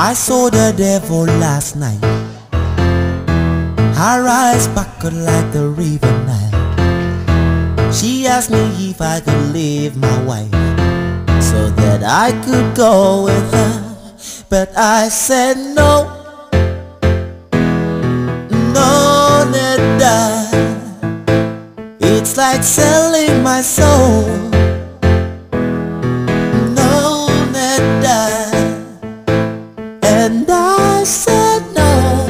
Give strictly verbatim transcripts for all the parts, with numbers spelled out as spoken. I saw the devil last night. Her eyes sparkled like the river Nile. She asked me if I could leave my wife so that I could go with her, but I said no. No, Neda, it's like selling my soul. And I said no,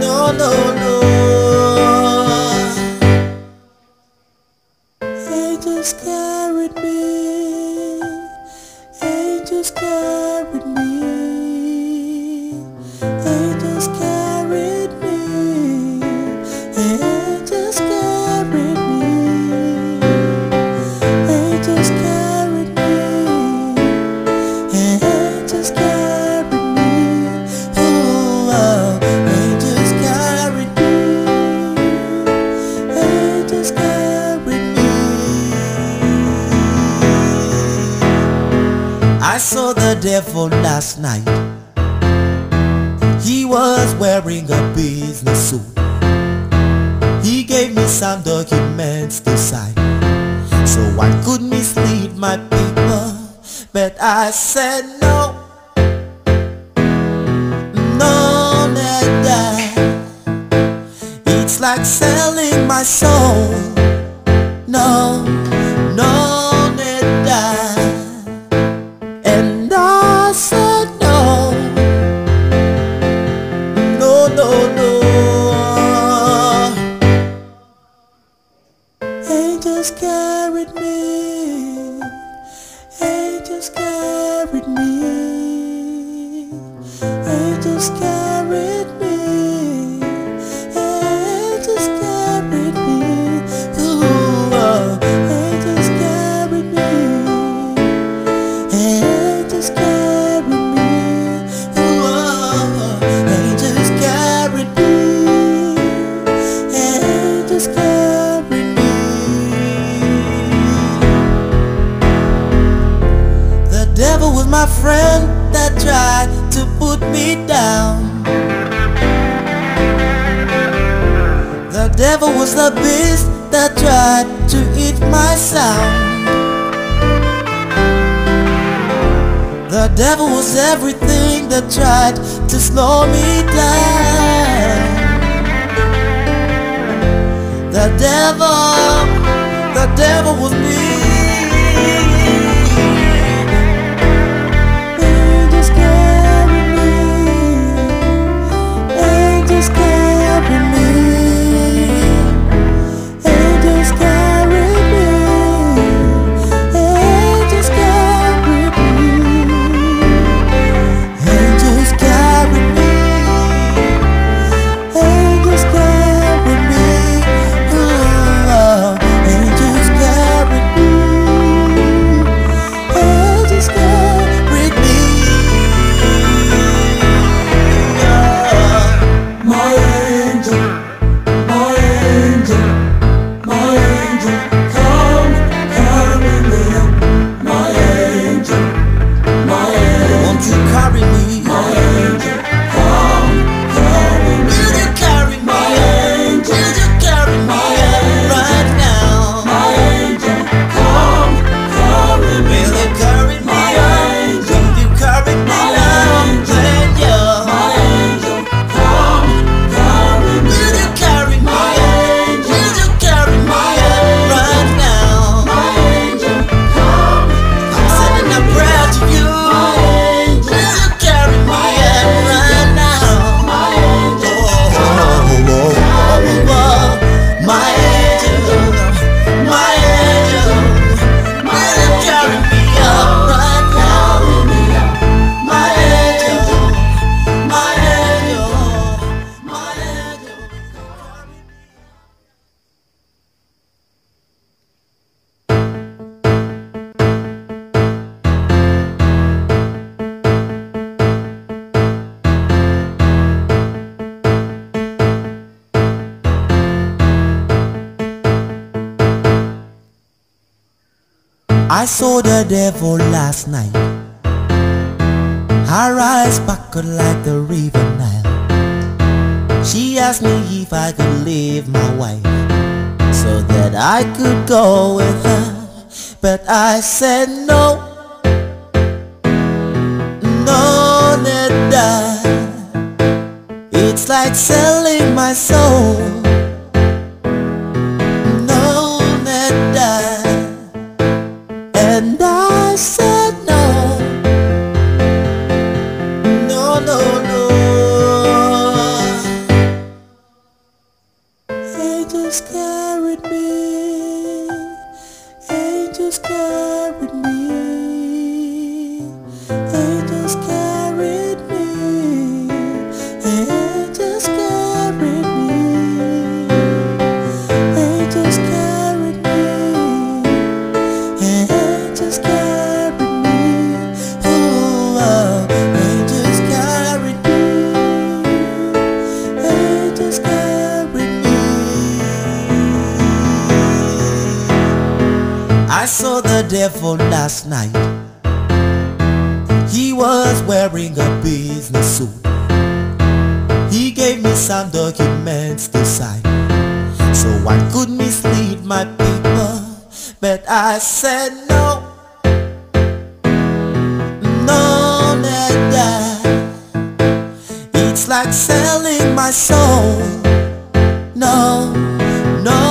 no, no, no. Angels carried me, angels carried me, angels carried me, angels carried me, angels carried me, angels. I saw the devil last night. He was wearing a business suit. He gave me some documents to sign so I could mislead my people, but I said no. No, Neda, it's like selling my soul. No, no. Angels carried me, angels carried me, angels carried me, angels carried me, ooh, oh, angels carried me, angels carried me, ooh, oh, oh, angels carried me, angels carried me. The devil was my friend that tried to put me down. The devil was the beast that tried to eat my sound. The devil was everything that tried to slow me down. The devil, the devil was me. I saw the devil last night. Her eyes sparkled like the river Nile. She asked me if I could leave my wife so that I could go with her, but I said no. No, Neda, it's like selling my soul. No, Neda, and I said no. No, no, no. Angels carried me, angels carried me, angels carried me, angels carried me, angels carried me, angels carried me, oh, oh. Angels carried me, angels carried me. I saw the devil last night. He was wearing a business suit. He gave me some documents to sign so I could mislead my people, but I said no. No, Neda, it's like selling my soul. No, no.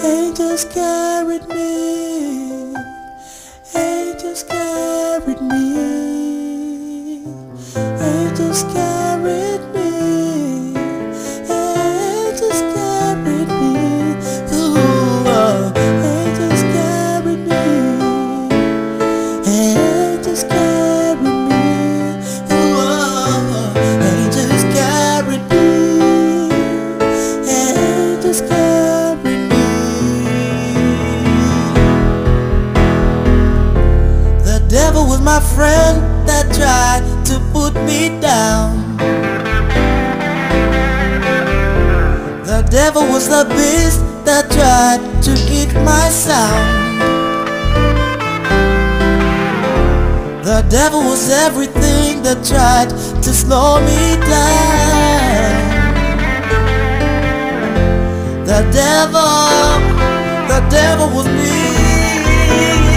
Angels carried me, angels carried me, angels carried me, angels carried me, ooh, oh. Angels carried me, angels carried me, ooh, oh. Angels carried me, angels carried me. Devil was my friend that tried to put me down. The devil was the beast that tried to eat my sound. The devil was everything that tried to slow me down. The devil, the devil was me.